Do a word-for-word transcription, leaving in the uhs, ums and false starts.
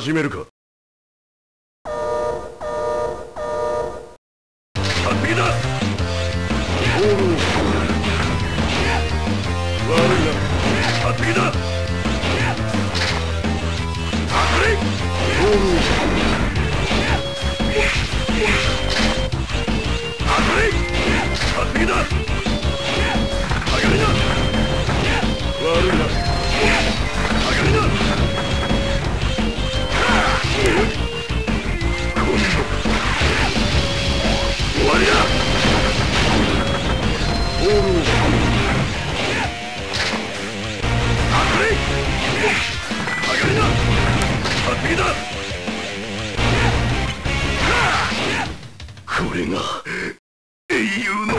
始めるか。これが英雄の